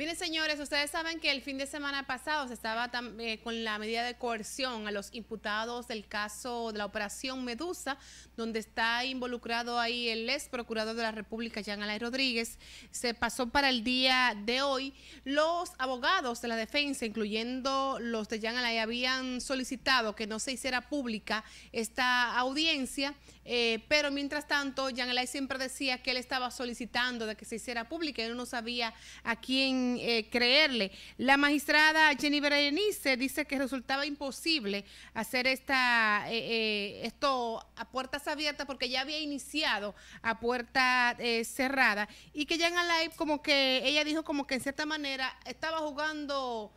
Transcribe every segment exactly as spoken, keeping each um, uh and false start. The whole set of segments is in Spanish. Miren, señores, ustedes saben que el fin de semana pasado se estaba eh, con la medida de coerción a los imputados del caso de la operación Medusa, donde está involucrado ahí el ex procurador de la República, Jean Alain Rodríguez. Se pasó para el día de hoy. Los abogados de la defensa, incluyendo los de Jean Alain, habían solicitado que no se hiciera pública esta audiencia, eh, pero mientras tanto, Jean Alain siempre decía que él estaba solicitando de que se hiciera pública, él no sabía a quién Eh, creerle. La magistrada Jenny Berenice dice que resultaba imposible hacer esta eh, eh, esto a puertas abiertas porque ya había iniciado a puerta eh, cerrada, y que ya en live como que ella dijo como que en cierta manera estaba jugando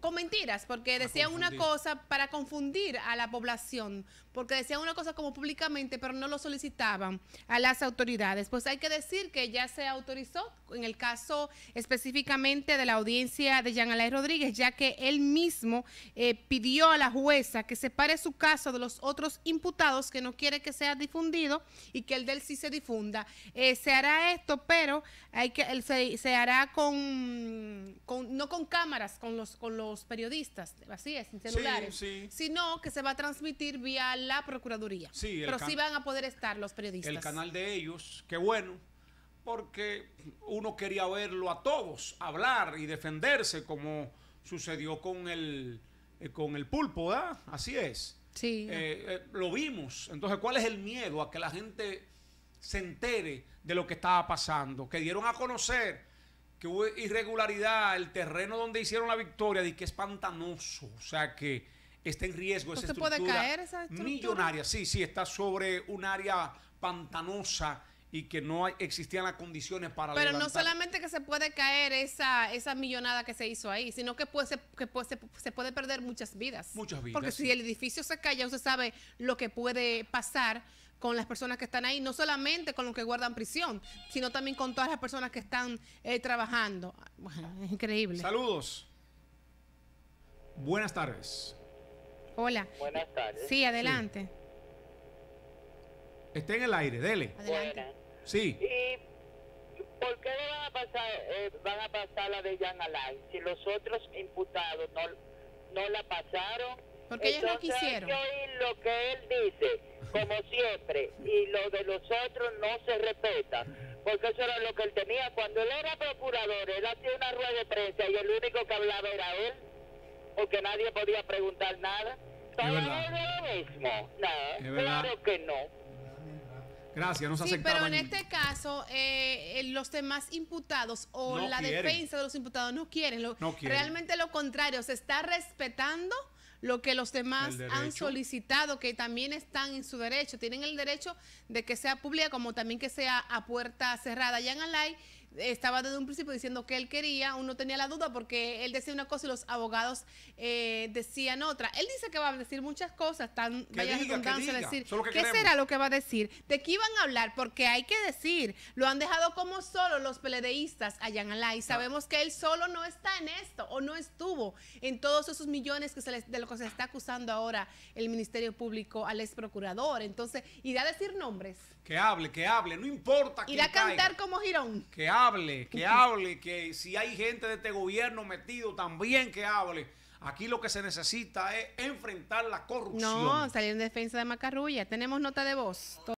con mentiras, porque decían una cosa para confundir a la población, porque decían una cosa como públicamente, pero no lo solicitaban a las autoridades. Pues hay que decir que ya se autorizó en el caso específicamente de la audiencia de Jean Alain Rodríguez, ya que él mismo eh, pidió a la jueza que separe su caso de los otros imputados, que no quiere que sea difundido y que el del sí se difunda. Eh, se hará esto, pero hay que él se, se hará con, con no con cámaras, con los con los Los periodistas, así es, sin celulares, sí, sí. sino que se va a transmitir vía la Procuraduría. Sí, pero sí van a poder estar los periodistas. El canal de ellos, qué bueno, porque uno quería verlo a todos, hablar y defenderse, como sucedió con el, eh, con el pulpo, ¿verdad? Así es. Sí. Eh, eh, lo vimos. Entonces, ¿cuál es el miedo? A que la gente se entere de lo que estaba pasando, que dieron a conocer que hubo irregularidad, el terreno donde hicieron la victoria, de que es pantanoso, o sea que está en riesgo esa estructura, puede caer esa estructura millonaria. Sí, sí, está sobre un área pantanosa y que no hay, existían las condiciones para Pero levantar. No solamente que se puede caer esa esa millonada que se hizo ahí, sino que, puede, que puede, se, se puede perder muchas vidas. Muchas vidas. Porque sí. Si el edificio se cae, usted sabe lo que puede pasar con las personas que están ahí, no solamente con los que guardan prisión, sino también con todas las personas que están eh, trabajando. Bueno, es increíble. Saludos. Buenas tardes. Hola. Buenas tardes. Sí, adelante. Sí. Está en el aire, dele. Adelante. Buenas. Sí. ¿Y por qué van a pasar, eh, van a pasar la de Jean Alain si los otros imputados no, no la pasaron? Porque ellos no quisieron. Yo oí lo que él dice, como siempre, y lo de los otros no se respeta, porque eso era lo que él tenía. Cuando él era procurador, él hacía una rueda de prensa y el único que hablaba era él, porque nadie podía preguntar nada. ¿Estaba él mismo? No, claro que no. Gracias, nos aceptaban. Sí, pero en este caso, eh, los demás imputados o no la quieren. defensa de los imputados no quieren. Lo, no quieren. Realmente lo contrario, se está respetando lo que los demás han solicitado, que también están en su derecho, tienen el derecho de que sea pública como también que sea a puerta cerrada. Jean Alain estaba desde un principio diciendo que él quería, uno tenía la duda porque él decía una cosa y los abogados eh, decían otra. Él dice que va a decir muchas cosas, tan vaya redundancia decir. Que ¿Qué será lo que va a decir? ¿De qué iban a hablar? Porque hay que decir, lo han dejado como solo los peledeístas a Jean Alain. Sabemos que él solo no está en esto, o no estuvo en todos esos millones que se les, de lo que se está acusando ahora el Ministerio Público al ex procurador. Entonces, irá a decir nombres. Que hable, que hable, no importa quién. Irá a cantar como Girón. Que hable. Hable, que hable, que si hay gente de este gobierno metido también que hable. Aquí lo que se necesita es enfrentar la corrupción. No, salir en defensa de Macarrulla. Tenemos nota de voz.